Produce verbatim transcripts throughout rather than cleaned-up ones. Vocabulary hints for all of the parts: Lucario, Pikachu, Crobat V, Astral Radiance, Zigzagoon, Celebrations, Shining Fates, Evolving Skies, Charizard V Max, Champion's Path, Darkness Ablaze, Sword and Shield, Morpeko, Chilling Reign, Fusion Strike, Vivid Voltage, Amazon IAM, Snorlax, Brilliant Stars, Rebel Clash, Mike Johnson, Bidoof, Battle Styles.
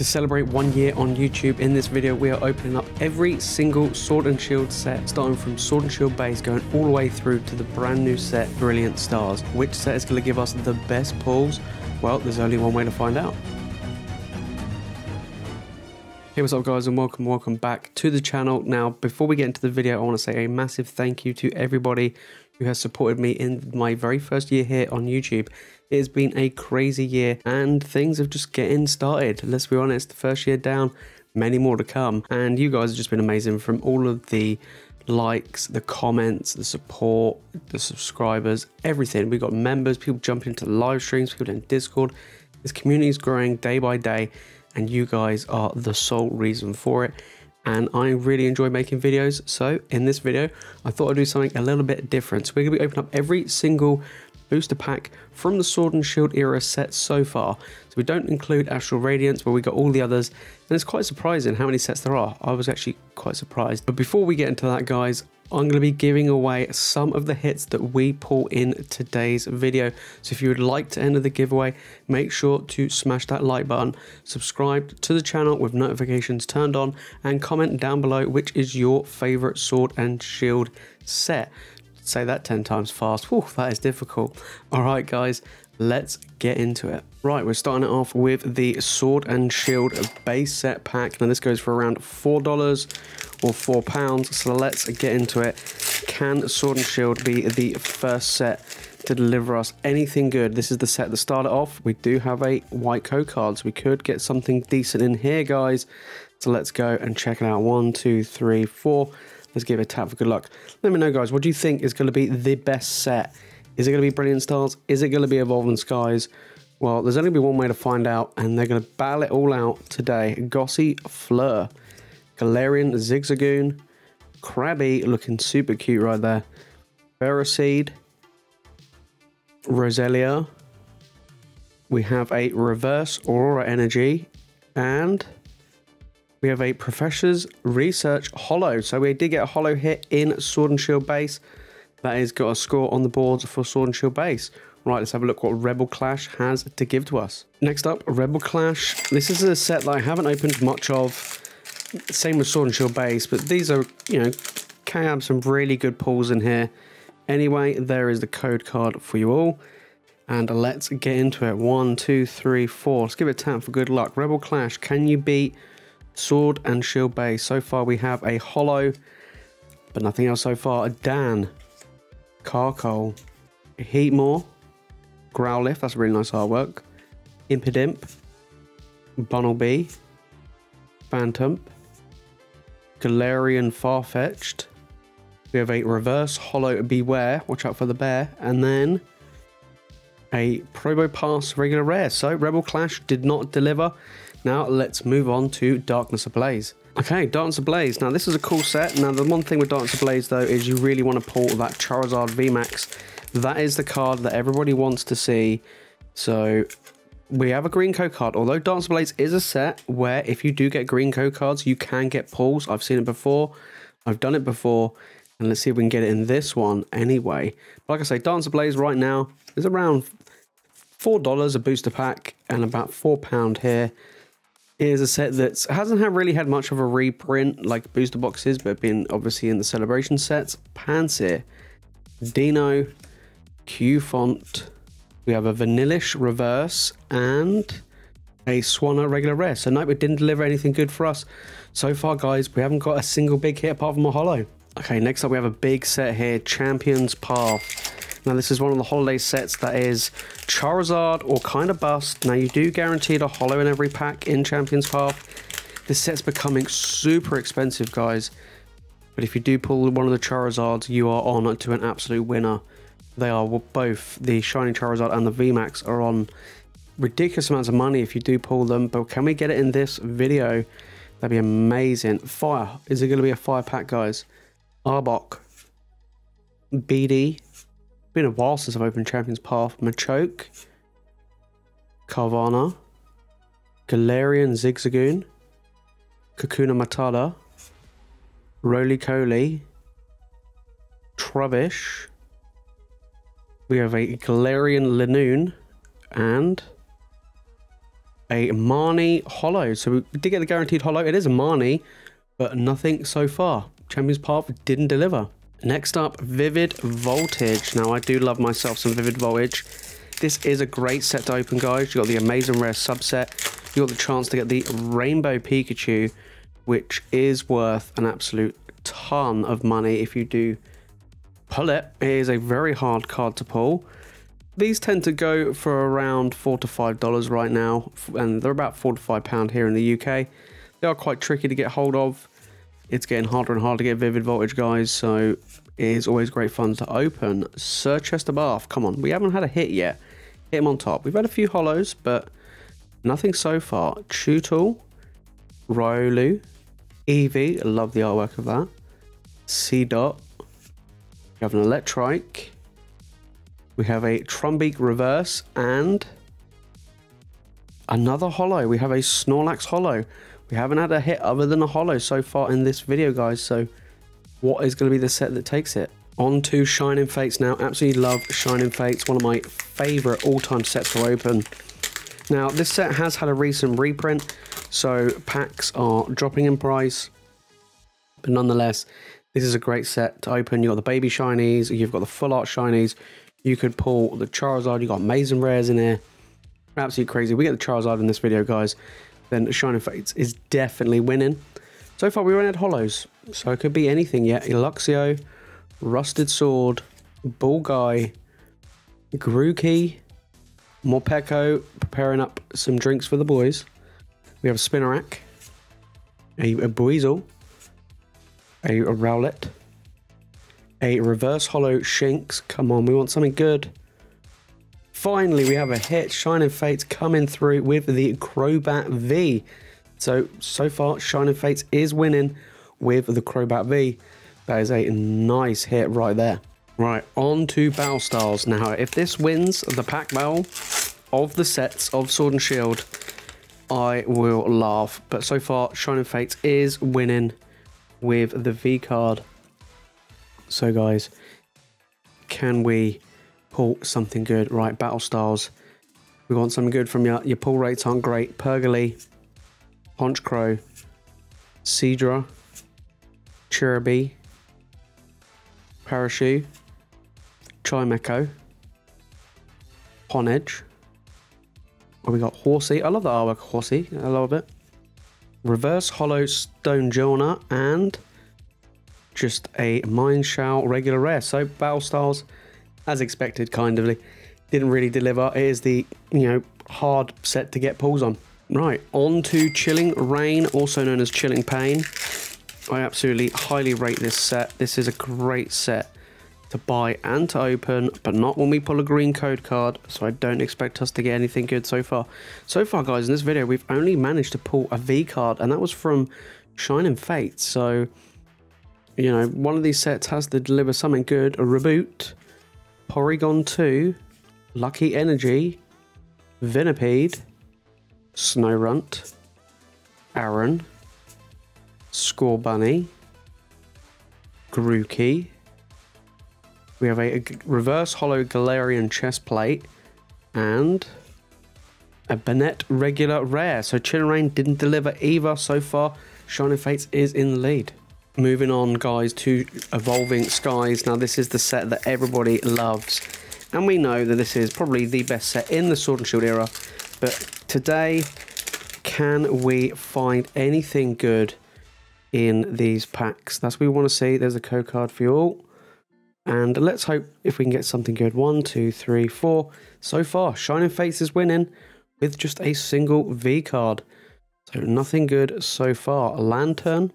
to celebrate one year on YouTube. In this video, we are opening up every single Sword and Shield set, starting from Sword and Shield base, going all the way through to the brand new set, Brilliant Stars. Which set is going to give us the best pulls? Well, there's only one way to find out. Hey, what's up guys, and welcome welcome back to the channel. Now, before we get into the video, I want to say a massive thank you to everybody who has supported me in my very first year here on YouTube. It has been a crazy year and things are just getting started. Let's be honest, the first year down, many more to come, and you guys have just been amazing from all of the likes, the comments, the support, the subscribers, everything. We got members, people jumping into live streams, people in Discord. This community is growing day by day, and you guys are the sole reason for it. And I really enjoy making videos, so in this video I thought I'd do something a little bit different. So we're gonna be opening up every single booster pack from the Sword and Shield era set so far. So we don't include Astral Radiance, but we got all the others, and it's quite surprising how many sets there are. I was actually quite surprised. But before we get into that guys, I'm going to be giving away some of the hits that we pull in today's video. So if you would like to enter the giveaway, make sure to smash that like button, subscribe to the channel with notifications turned on, and comment down below which is your favorite Sword and Shield set. Say that ten times fast. Whew, that is difficult. All right guys, let's get into it. Right, we're starting it off with the Sword and Shield base set pack. Now this goes for around four dollars or four pounds, so let's get into it. Can Sword and Shield be the first set to deliver us anything good? This is the set that started off. We do have a white code card, so we could get something decent in here guys. So let's go and check it out. One, two, three, four. Let's give it a tap for good luck. Let me know guys, what do you think is going to be the best set? Is it going to be Brilliant Stars? Is it going to be Evolving Skies? Well, there's only going to be one way to find out, and they're going to battle it all out today. Gossy, Fleur, Galarian, Zigzagoon, Krabby, looking super cute right there, Ferroseed, Roselia. We have a reverse Aurora Energy, and we have a Professor's Research Holo. So we did get a Holo hit in Sword and Shield base. That has got a score on the boards for Sword and Shield base. Right, let's have a look what Rebel Clash has to give to us. Next up, Rebel Clash. This is a set that I haven't opened much of. Same with Sword and Shield base, but these are, you know, can have some really good pulls in here. Anyway, there is the code card for you all. And let's get into it. One, two, three, four. Let's give it a tap for good luck. Rebel Clash, can you beat Sword and Shield base? So far we have a Holo, but nothing else so far. A Dan, Carcoal, Heatmore, Growlithe, that's really nice artwork, Impidimp, Bunnelby, Phantom, Galarian Farfetch'd. We have a reverse Holo Beware, watch out for the bear, and then a Probopass regular rare. So Rebel Clash did not deliver. Now let's move on to Darkness Ablaze. Okay, Darkness Ablaze. Now this is a cool set. Now the one thing with Darkness Ablaze though is you really want to pull that Charizard V Max. That is the card that everybody wants to see. So we have a green code card. Although Darkness Ablaze is a set where if you do get green code cards, you can get pulls. I've seen it before. I've done it before. And let's see if we can get it in this one anyway. But like I say, Darkness Ablaze right now is around four dollars a booster pack and about four pounds here. It is a set that hasn't had really had much of a reprint like booster boxes, but been obviously in the celebration sets. Pansear, Dino, Q-Font. We have a Vanillish reverse and a Swanna regular rare. So no, it didn't deliver anything good for us so far guys. We haven't got a single big hit apart from a Holo. Okay, next up we have a big set here, Champion's Path. Now this is one of the holiday sets that is Charizard or kind of bust. Now you do guaranteed a Holo in every pack in Champion's Path. This set's becoming super expensive guys, but if you do pull one of the Charizards, you are on to an absolute winner. They are both, the Shining Charizard and the V Max are on ridiculous amounts of money if you do pull them, but can we get it in this video? That'd be amazing. Fire, is it going to be a fire pack guys? Arbok, B D. Been a while since I've opened Champion's Path. Machoke, Carvana, Galarian Zigzagoon, Kakuna Matata, Roly-Coly, Trubbish. We have a Galarian Lanoon and a Marnie Holo. So we did get the guaranteed Holo. It is a Marnie, but nothing so far. Champion's Path didn't deliver. Next up, Vivid Voltage. Now, I do love myself some Vivid Voltage. This is a great set to open, guys. You got the amazing rare subset. You got the chance to get the Rainbow Pikachu, which is worth an absolute ton of money if you do pull it. It is a very hard card to pull. These tend to go for around four to five dollars right now, and they're about four to five pound here in the U K. They are quite tricky to get hold of. It's getting harder and harder to get Vivid Voltage, guys, so it is always great fun to open. Sir Chester Bath, come on, we haven't had a hit yet. Hit him on top. We've had a few hollows, but nothing so far. Chewtool, Riolu, Eevee, love the artwork of that. Seedot, we have an Electrike. We have a Trumbeak Reverse and another holo. We have a Snorlax holo. We haven't had a hit other than a holo so far in this video, guys. So what is going to be the set that takes it? On to Shining Fates now. Absolutely love Shining Fates. One of my favorite all-time sets to open. Now, this set has had a recent reprint, so packs are dropping in price. But nonetheless, this is a great set to open. You've got the Baby Shinies. You've got the Full Art Shinies. You could pull the Charizard. You got amazing rares in here. Absolutely crazy. We get the Charizard in this video, guys. Then Shining Fates is definitely winning. So far, we haven't had holos, so it could be anything yet. Luxio, Rusted Sword, Bullguy, Grookey, Morpeko, preparing up some drinks for the boys. We have a Spinarak, a, a Buizel, a, a Rowlet, a reverse holo Shinx. Come on, we want something good. Finally, we have a hit. Shining Fates coming through with the Crobat V. So, so far, Shining Fates is winning with the Crobat V. That is a nice hit right there. Right, on to Battle Styles. Now, if this wins the pack battle of the sets of Sword and Shield, I will laugh. But so far, Shining Fates is winning with the V card. So guys, can we pull something good? Right, Battle Styles. We want something good from you. Your pull rates aren't great. Purgly, Honchkrow, Seadra, Cherubi, Parachute, Chimecho, Honedge. Oh, we got Horsey. I love the artwork Horsey. I love it. Reverse Hollow Stonejaw and just a Mind Shell regular rare. So Battle Styles, as expected, kind of didn't really deliver. It is the, you know, hard set to get pulls on. Right, on to Chilling Reign, also known as Chilling Pain. I absolutely highly rate this set. This is a great set to buy and to open, but not when we pull a green code card, so I don't expect us to get anything good so far. So far, guys, in this video, we've only managed to pull a V card, and that was from Shining Fates, so you know, one of these sets has to deliver something good. A Reboot, Porygon two, Lucky Energy, Venipede, Snowrunt, Aaron, Scorbunny, Grookey. We have a, a reverse holo Galarian chest plate and a Banette regular rare. So Chilling Reign didn't deliver either so far. Shining Fates is in the lead. Moving on, guys, to Evolving Skies. Now, this is the set that everybody loves, and we know that this is probably the best set in the Sword and Shield era, but today, can we find anything good in these packs? That's what we want to see. There's a code card for you all, and let's hope if we can get something good. One, two, three, four. So far, Shining Fates is winning with just a single V card, so nothing good so far. Lantern,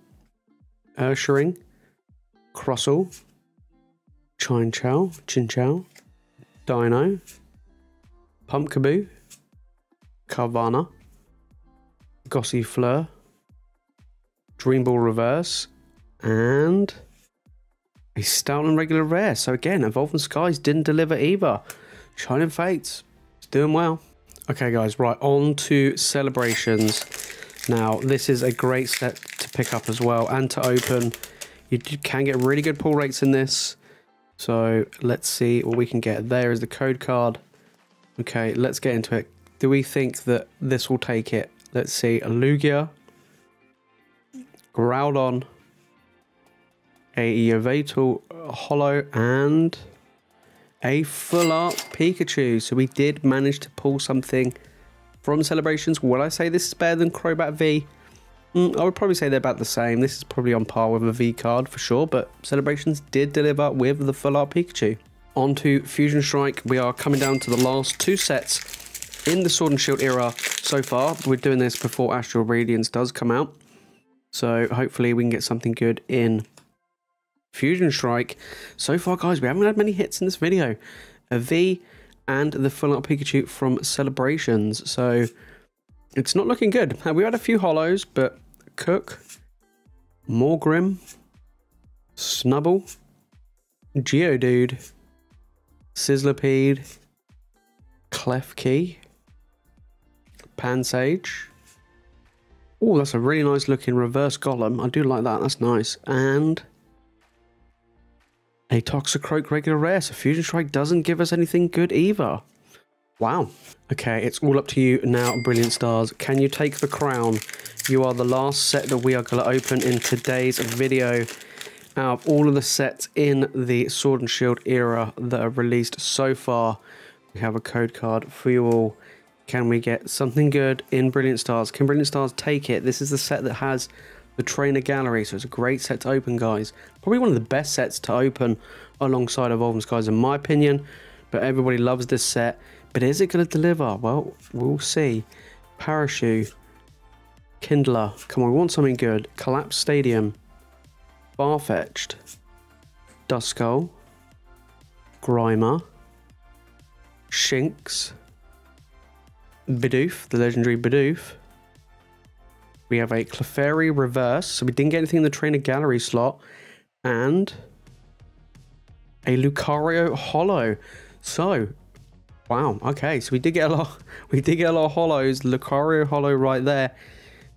Urshiring, Crossall, Chinchou, Chinchou, Dino, Pumpkaboo, Carvana, Gossifleur, Dream Ball Reverse, and a Stoutland regular rare. So again, Evolving Skies didn't deliver either. Shining Fates, it's doing well. Okay, guys, right, on to Celebrations. Now, this is a great set to pick up as well and to open. You can get really good pull rates in this. So let's see what we can get. There is the code card. Okay, let's get into it. do we think that this will take it? Let's see. A Lugia, Groudon, a Yveltal Holo, and a full art Pikachu. So we did manage to pull something from Celebrations. Would I say this is better than Crobat V? Mm, I would probably say they're about the same. This is probably on par with a V card for sure, but Celebrations did deliver with the full art Pikachu. On to Fusion Strike. We are coming down to the last two sets in the Sword and Shield era so far. We're doing this before Astral Radiance does come out, so hopefully we can get something good in Fusion Strike. So far, guys, we haven't had many hits in this video. A V and the full art Pikachu from Celebrations, so it's not looking good. We had a few hollows, but Cook, Morgrim, Snubble, Geodude, Sizzlipede, Klefki, Pansage. Oh, that's a really nice looking reverse Golem. I do like that. That's nice. And a Toxicroak regular rare. So Fusion Strike doesn't give us anything good either. Wow. Okay, it's all up to you now, Brilliant Stars. Can you take the crown? You are the last set that we are going to open in today's video. Out of all of the sets in the Sword and Shield era that are released so far, we have a code card for you all. Can we get something good in Brilliant Stars? Can Brilliant Stars take it? This is the set that has the Trainer Gallery, so it's a great set to open, guys. Probably one of the best sets to open alongside Evolving Skies, in my opinion. But everybody loves this set. But is it going to deliver? Well, we'll see. Parachute, Kindler. Come on, we want something good. Collapse Stadium. Farfetch'd, Duskull, Grimer, Shinx, Bidoof, the legendary Bidoof. We have a Clefairy reverse, so we didn't get anything in the Trainer Gallery slot, and a Lucario Holo. So, wow, okay, so we did get a lot. We did get a lot of holos. Lucario Holo right there.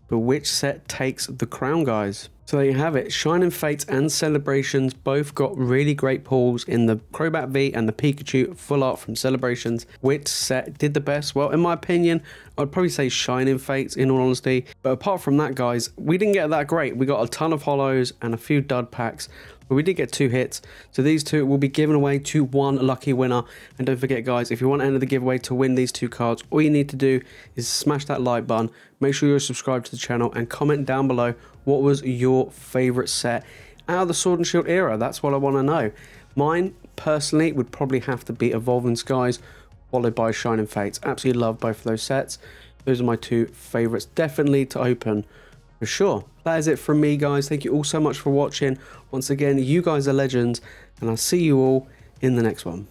But which set takes the crown, guys? So there you have it. Shining Fates and Celebrations both got really great pulls in the Crobat V and the Pikachu full art from Celebrations. Which set did the best? Well, in my opinion, I'd probably say Shining Fates in all honesty. But apart from that, guys, we didn't get that great. We got a ton of holos and a few dud packs, but we did get two hits. So these two will be given away to one lucky winner. And don't forget, guys, if you want to enter the giveaway to win these two cards, all you need to do is smash that like button, make sure you're subscribed to the channel, and comment down below what was your favorite set out of the Sword and Shield era. That's what I want to know. Mine, personally, would probably have to be Evolving Skies, followed by Shining Fates. Absolutely love both of those sets. Those are my two favorites, definitely to open, for sure. That is it from me, guys. Thank you all so much for watching. Once again, you guys are legends, and I'll see you all in the next one.